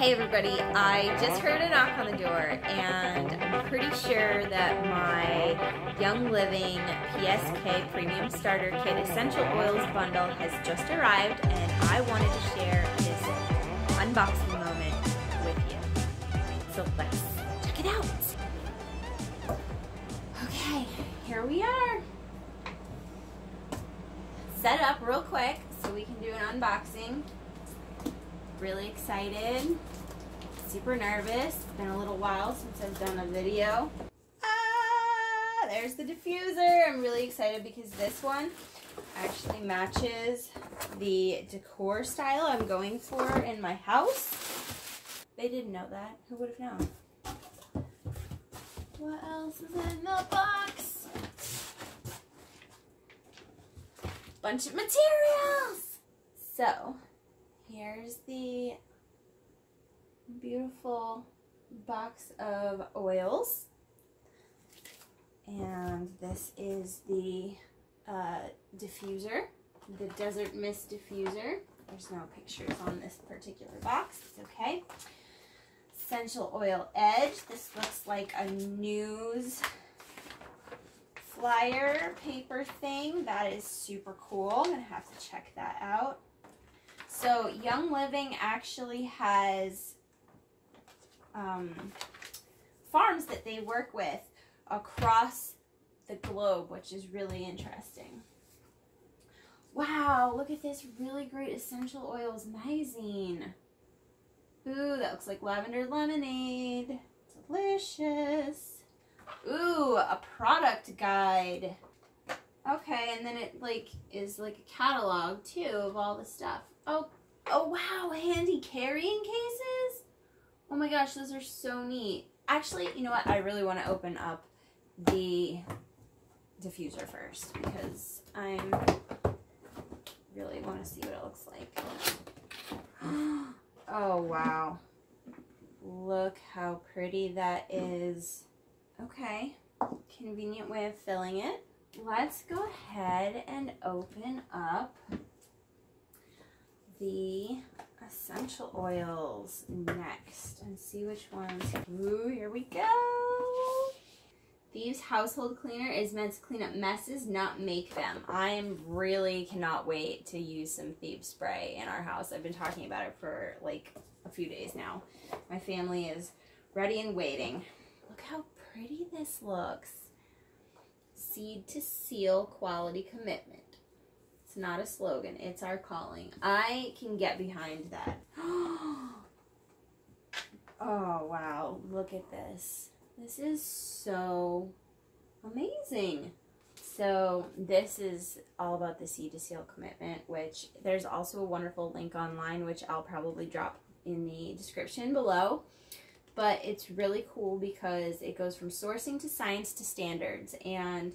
Hey everybody, I just heard a knock on the door and I'm pretty sure that my Young Living PSK Premium Starter Kit Essential Oils bundle has just arrived and I wanted to share this unboxing moment with you. So let's check it out. Okay, here we are. Set up real quick so we can do an unboxing. Really excited, super nervous. It's been a little while since I've done a video. Ah, there's the diffuser. I'm really excited because this one actually matches the decor style I'm going for in my house. They didn't know that. Who would have known? What else is in the box? Bunch of materials. So, here's the beautiful box of oils, and this is the diffuser, the Desert Mist diffuser. There's no pictures on this particular box, it's okay. Essential Oil Edge. This looks like a news flyer paper thing. That is super cool. I'm gonna have to check that out. So Young Living actually has farms that they work with across the globe, which is really interesting. Wow, look at this really great essential oils magazine. Ooh, that looks like lavender lemonade. Delicious. Ooh, a product guide. Okay, and then it like is like a catalog too of all the stuff. Oh wow, handy carrying cases? Oh my gosh, those are so neat. Actually, you know what? I really want to open up the diffuser first because I really want to see what it looks like. Oh wow. Look how pretty that is. Okay. Convenient way of filling it. Let's go ahead and open up the essential oils next and see which ones. Ooh, here we go. Thieves Household Cleaner is meant to clean up messes, not make them. I really cannot wait to use some Thieves spray in our house. I've been talking about it for like a few days now. My family is ready and waiting. Look how pretty this looks. Seed to Seal quality commitment. It's not a slogan, it's our calling. I can get behind that. Oh wow, look at this. This is so amazing. So this is all about the Seed to Seal commitment, which there's also a wonderful link online, which I'll probably drop in the description below. But it's really cool because it goes from sourcing to science to standards, and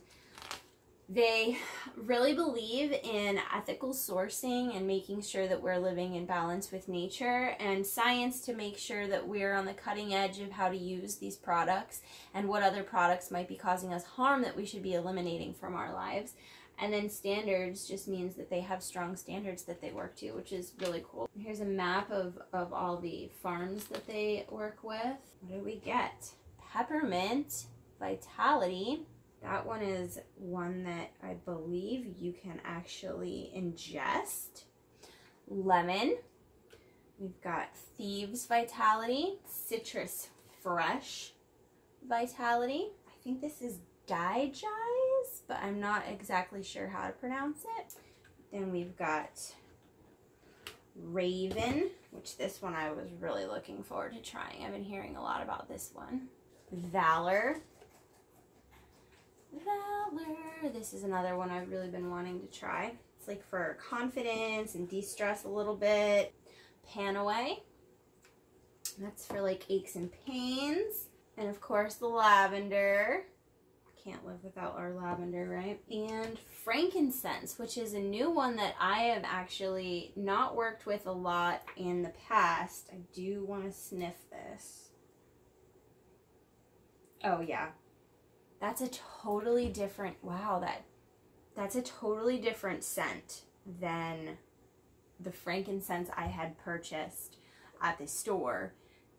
they really believe in ethical sourcing and making sure that we're living in balance with nature and science to make sure that we're on the cutting edge of how to use these products and what other products might be causing us harm that we should be eliminating from our lives. And then standards just means that they have strong standards that they work to, which is really cool. Here's a map of all the farms that they work with. What do we get? Peppermint Vitality. That one is one that I believe you can actually ingest. Lemon. We've got Thieves Vitality. Citrus Fresh Vitality. I think this is DiGize, but I'm not exactly sure how to pronounce it. Then we've got Raven, which this one I was really looking forward to trying. I've been hearing a lot about this one. Valor. Valor. This is another one I've really been wanting to try. It's like for confidence and de-stress a little bit. Panaway. That's for like aches and pains. And of course the lavender. Can't live without our lavender, right? And frankincense, which is a new one that I have actually not worked with a lot in the past. I do want to sniff this. Oh yeah. That's a totally different, wow, that's a totally different scent than the frankincense I had purchased. at the store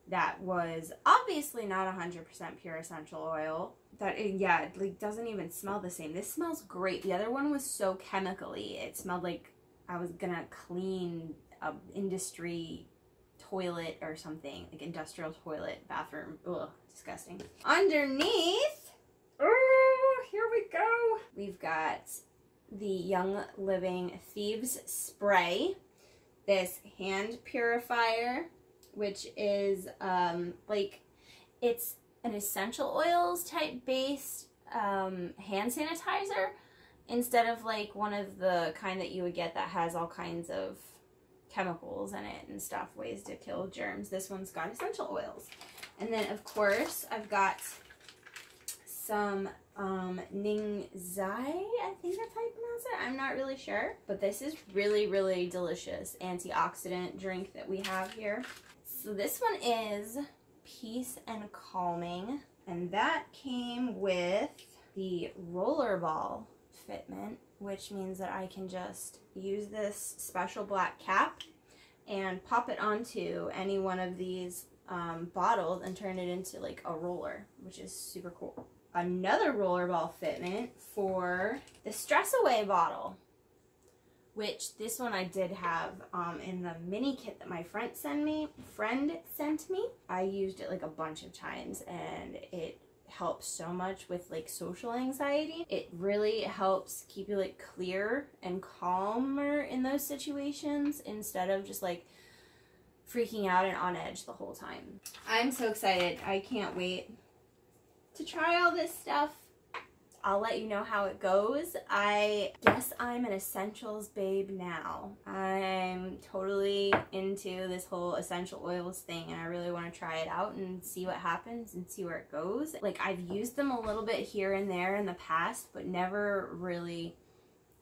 that was obviously not 100% pure essential oil. That, yeah, it like, doesn't even smell the same. This smells great. The other one was so chemically. It smelled like I was gonna clean a industry toilet or something. Like industrial toilet, bathroom. Ugh, disgusting. Underneath, oh, here we go. We've got the Young Living Thieves Spray. This hand purifier, which is like, it's an essential oils type based hand sanitizer instead of like one of the kind that you would get that has all kinds of chemicals in it and stuff, ways to kill germs. This one's got essential oils. And then of course I've got some Ningzai, I think that's how you pronounce it. I'm not really sure, but this is really, really delicious antioxidant drink that we have here. So this one is Peace and Calming, and that came with the rollerball fitment, which means that I can just use this special black cap and pop it onto any one of these bottles and turn it into like a roller, which is super cool. Another rollerball fitment for the Stress Away bottle, which this one I did have in the mini kit that my friend sent me. I used it like a bunch of times and it helps so much with like social anxiety. It really helps keep you like clear and calmer in those situations instead of just like freaking out and on edge the whole time. I'm so excited. I can't wait to try all this stuff. I'll let you know how it goes. I guess I'm an essentials babe now. I'm totally into this whole essential oils thing and I really want to try it out and see what happens and see where it goes. Like, I've used them a little bit here and there in the past, but never really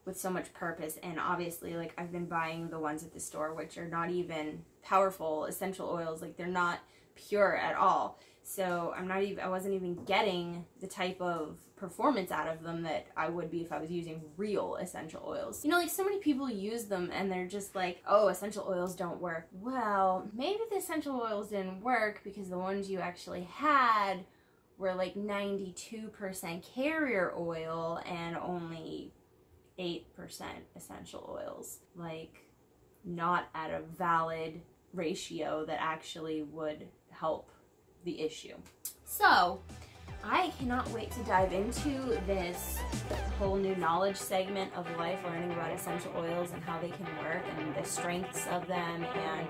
with so much purpose. And obviously, like, I've been buying the ones at the store, which are not even powerful essential oils. Like, they're not pure at all. So I wasn't even getting the type of performance out of them that I would be if I was using real essential oils. You know, like, so many people use them and they're just like, oh, essential oils don't work. Well, maybe the essential oils didn't work because the ones you actually had were like 92% carrier oil and only 8% essential oils. Like, not at a valid ratio that actually would help the issue. So I cannot wait to dive into this whole new knowledge segment of life, learning about essential oils and how they can work and the strengths of them and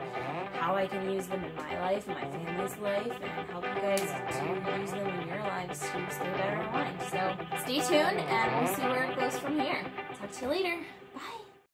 how I can use them in my life and my family's life and help you guys to use them in your lives to stay better aligned. So stay tuned and we'll see where it goes from here. Talk to you later.